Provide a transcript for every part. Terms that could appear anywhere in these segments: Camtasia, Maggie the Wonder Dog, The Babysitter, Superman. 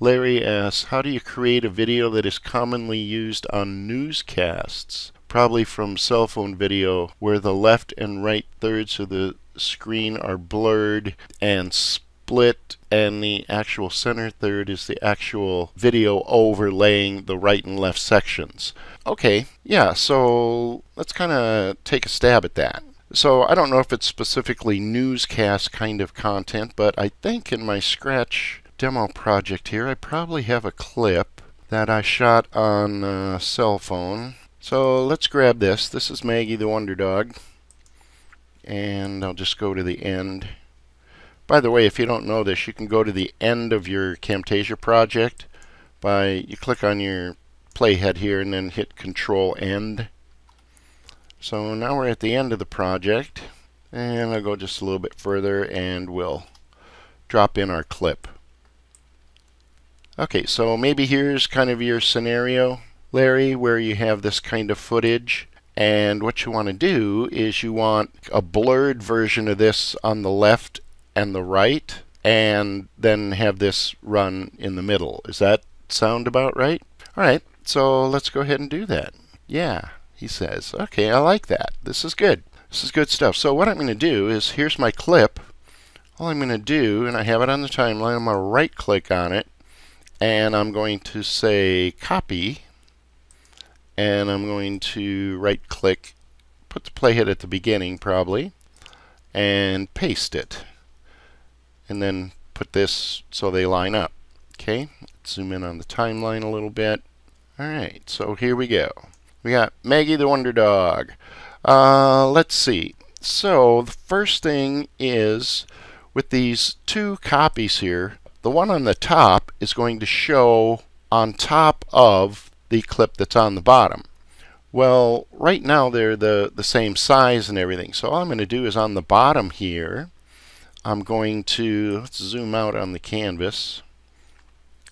Larry asks, how do you create a video that is commonly used on newscasts? Probably from cell phone video, where the left and right thirds of the screen are blurred and split, and the actual center third is the actual video overlaying the right and left sections. Okay, yeah, so let's kind of take a stab at that. So I don't know if it's specifically newscast kind of content, but I think in my Scratch demo project here, I probably have a clip that I shot on a cell phone. So let's grab this. This is Maggie the Wonder Dog. And I'll just go to the end. By the way, if you don't know this, you can go to the end of your Camtasia project by you click on your playhead here and then hit Control End. So now we're at the end of the project, and I'll go just a little bit further and we'll drop in our clip. Okay, so maybe here's kind of your scenario, Larry, where you have this kind of footage. And what you want to do is you want a blurred version of this on the left and the right, and then have this run in the middle. Does that sound about right? All right, so let's go ahead and do that. Yeah, he says. Okay, I like that. This is good. This is good stuff. So what I'm going to do is, here's my clip. All I'm going to do, and I have it on the timeline, I'm going to right-click on it, and I'm going to say Copy. And I'm going to right-click, put the playhead at the beginning probably, and paste it. And then put this so they line up. Okay, let's zoom in on the timeline a little bit. All right, so here we go. We got Maggie the Wonder Dog. Let's see. So the first thing is, with these two copies here, the one on the top is going to show on top of the clip that's on the bottom. Well, right now they're the same size and everything. So all I'm going to do is on the bottom here, I'm going to, let's zoom out on the canvas.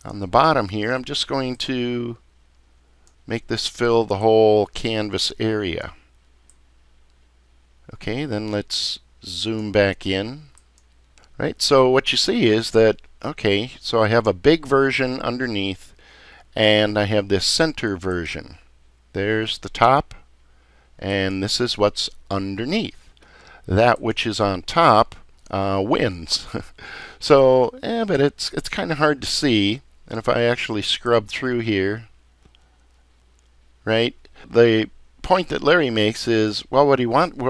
On the bottom here, I'm just going to make this fill the whole canvas area. Okay, then let's zoom back in. Right, so what you see is that, okay, so I have a big version underneath, and I have this center version. There's the top, and this is what's underneath. That which is on top wins. So, but it's kind of hard to see. And if I actually scrub through here, right? The point that Larry makes is, well, what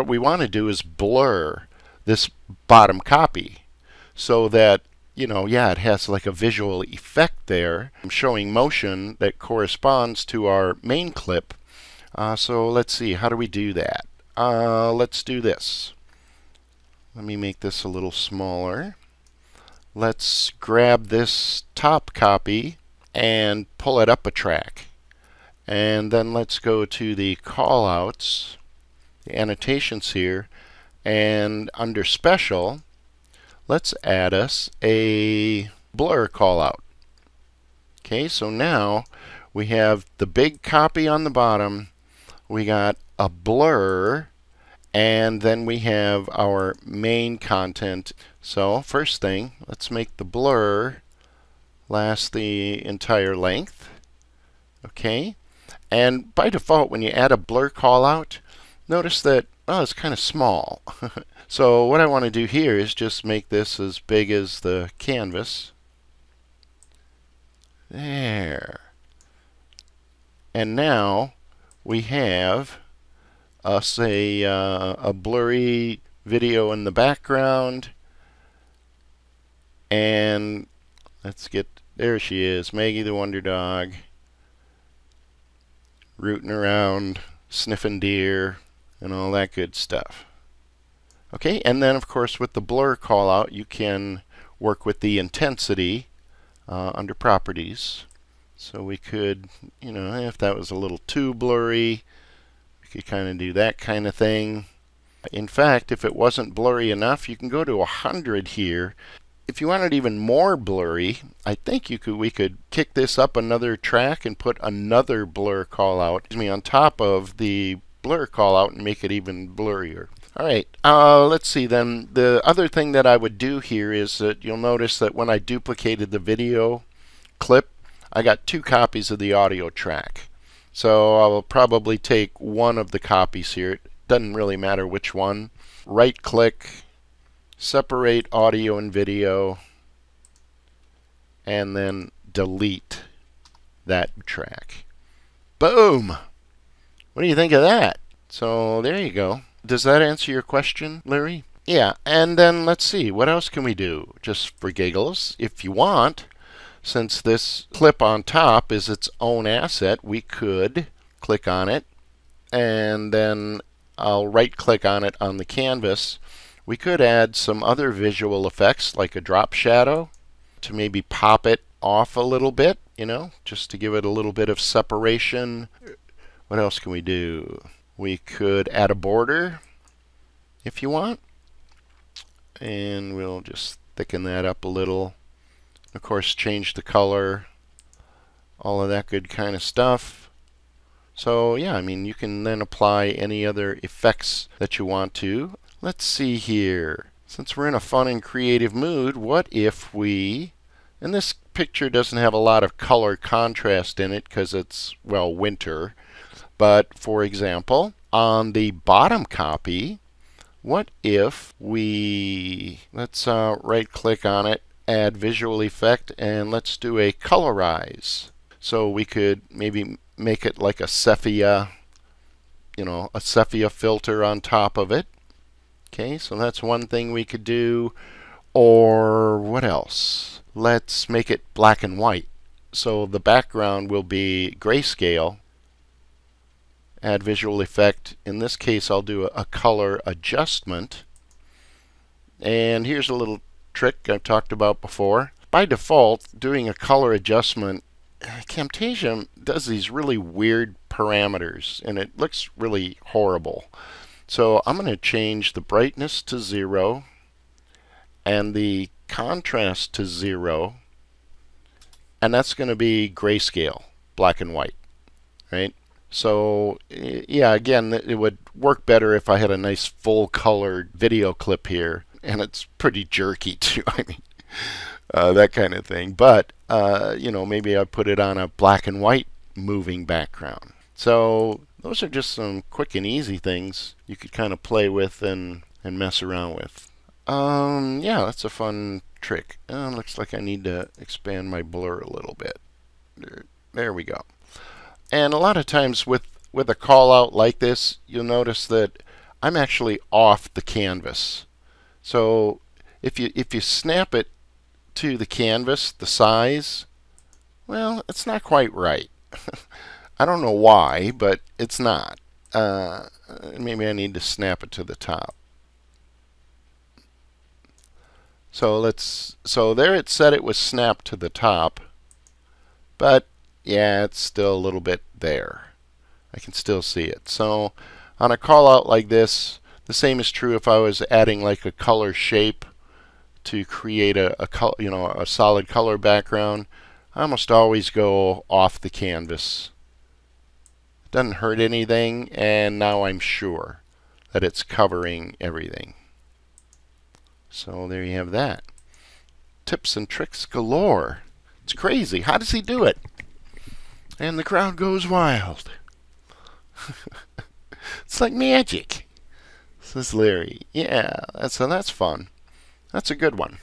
we want to do is blur this bottom copy so that, you know, yeah, it has like a visual effect there. I'm showing motion that corresponds to our main clip. So let's see, how do we do that? Let's do this. Let me make this a little smaller. Let's grab this top copy and pull it up a track. And then let's go to the callouts, the annotations here, and under special, let's add us a blur callout. Okay, so now we have the big copy on the bottom, we got a blur, and then we have our main content. So first thing, let's make the blur last the entire length. Okay, and by default when you add a blur callout, notice that, oh, it's kind of small. So what I want to do here is just make this as big as the canvas. There. And now we have us a blurry video in the background. And let's get, there she is, Maggie the Wonder Dog, rooting around, sniffing deer, and all that good stuff. Okay, and then of course with the blur callout you can work with the intensity under properties. So we could, you know, if that was a little too blurry, we could kind of do that kind of thing. In fact, if it wasn't blurry enough, you can go to 100 here. If you want it even more blurry, I think we could kick this up another track and put another blur callout on top of the blur callout and make it even blurrier. Alright, let's see then. The other thing that I would do here is that you'll notice that when I duplicated the video clip, I got 2 copies of the audio track. So I'll probably take one of the copies here. It doesn't really matter which one. Right click, separate audio and video, and then delete that track. Boom! What do you think of that? So there you go. Does that answer your question, Larry? Yeah, and then let's see, what else can we do? Just for giggles, if you want, since this clip on top is its own asset, we could click on it, and then I'll right-click on it on the canvas. We could add some other visual effects, like a drop shadow, to maybe pop it off a little bit, you know, just to give it a little bit of separation. What else can we do? We could add a border, if you want. And we'll just thicken that up a little. Of course, change the color, all of that good kind of stuff. So yeah, I mean, you can then apply any other effects that you want to. Let's see here. Since we're in a fun and creative mood, what if we... And this picture doesn't have a lot of color contrast in it because it's, well, winter. But for example, on the bottom copy, what if we, let's right click on it, add visual effect, and let's do a colorize. So we could maybe make it like a sepia, you know, a sepia filter on top of it. Okay, so that's one thing we could do. Or what else? Let's make it black and white. So the background will be grayscale. Add visual effect. In this case, I'll do a color adjustment. And here's a little trick I've talked about before. By default, doing a color adjustment, Camtasia does these really weird parameters, and it looks really horrible. So I'm going to change the brightness to 0 and the contrast to 0, and that's going to be grayscale, black and white, right? So yeah, again, it would work better if I had a nice full colored video clip here, and it's pretty jerky too, I mean, that kind of thing. But you know, maybe I put it on a black and white moving background. So those are just some quick and easy things you could kind of play with and mess around with. Yeah, that's a fun trick. Looks like I need to expand my blur a little bit. There we go. And a lot of times with a call out like this, you'll notice that I'm actually off the canvas. So if you snap it to the canvas, the size, well, it's not quite right. I don't know why, but it's not. Maybe I need to snap it to the top. So there it said it was snapped to the top, but yeah, it's still a little bit there. I can still see it. So on a call out like this, the same is true if I was adding like a color shape to create a color, you know, a solid color background. I almost always go off the canvas. It doesn't hurt anything, and now I'm sure that it's covering everything. So there you have that. Tips and tricks galore. It's crazy. How does he do it? And the crowd goes wild. It's like magic, says Larry. Yeah, so that's fun. That's a good one.